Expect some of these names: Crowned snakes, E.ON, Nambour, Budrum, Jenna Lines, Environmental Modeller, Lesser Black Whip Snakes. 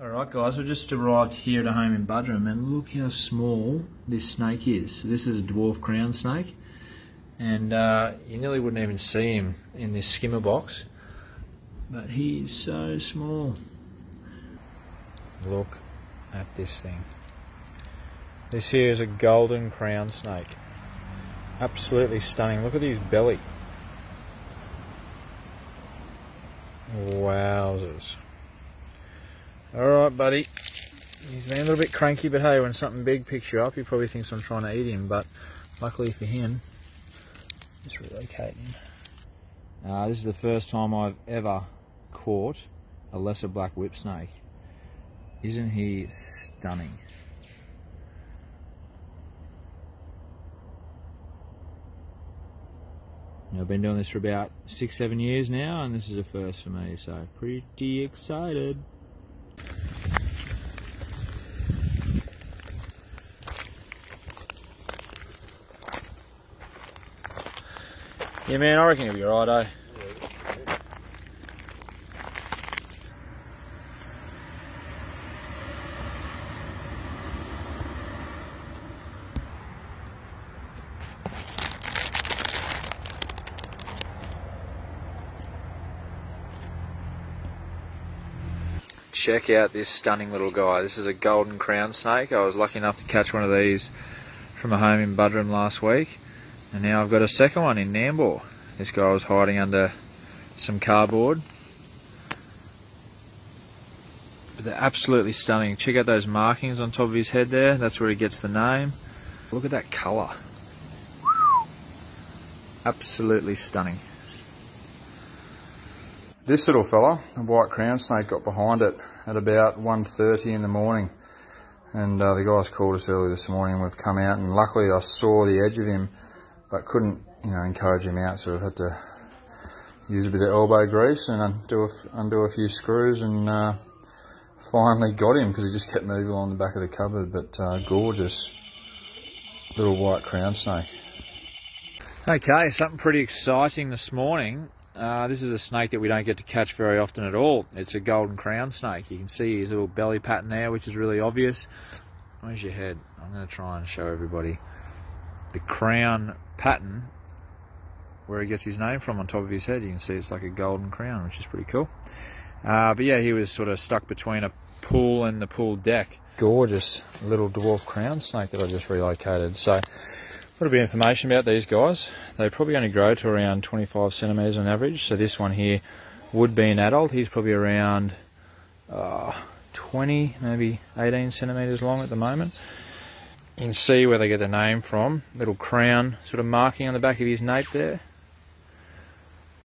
Alright guys, we've just arrived here at a home in Budrum and look how small this snake is. So this is a dwarf crowned snake and you nearly wouldn't even see him in this skimmer box, but he is so small. Look at this thing. This here is a golden crowned snake. Absolutely stunning. Look at his belly. Wowzers. Alright buddy, he's been a little bit cranky, but hey, when something big picks you up, he probably thinks I'm trying to eat him, but luckily for him, just relocating. This is the first time I've ever caught a lesser black whip snake. Isn't he stunning? Now, I've been doing this for about 6-7 years now, and this is a first for me, so pretty excited. Yeah man, I reckon he'll be alright, eh? Check out this stunning little guy. This is a golden crowned snake. I was lucky enough to catch one of these from a home in Budrum last week. And now I've got a second one in Nambour. This guy was hiding under some cardboard. But they're absolutely stunning. Check out those markings on top of his head there. That's where he gets the name. Look at that colour. Absolutely stunning. This little fella, a white crowned snake, got behind it at about 1:30 in the morning. And the guys called us early this morning and we've come out, and luckily I saw the edge of him, but couldn't, you know, encourage him out, so I've had to use a bit of elbow grease and undo a few screws, and finally got him because he just kept moving along the back of the cupboard. But gorgeous little white crowned snake. Okay, something pretty exciting this morning. This is a snake that we don't get to catch very often at all. It's a golden crowned snake. You can see his little belly pattern there, which is really obvious. Where's your head? I'm going to try and show everybody the crown pattern where he gets his name from on top of his head. You can see it's like a golden crown, which is pretty cool. But yeah, he was sort of stuck between a pool and the pool deck. Gorgeous little dwarf crown snake that I just relocated. So a little bit of information about these guys. They probably only grow to around 25 centimetres on average. So this one here would be an adult. He's probably around 20, maybe 18 centimetres long at the moment. You can see where they get the name from. Little crown sort of marking on the back of his nape there.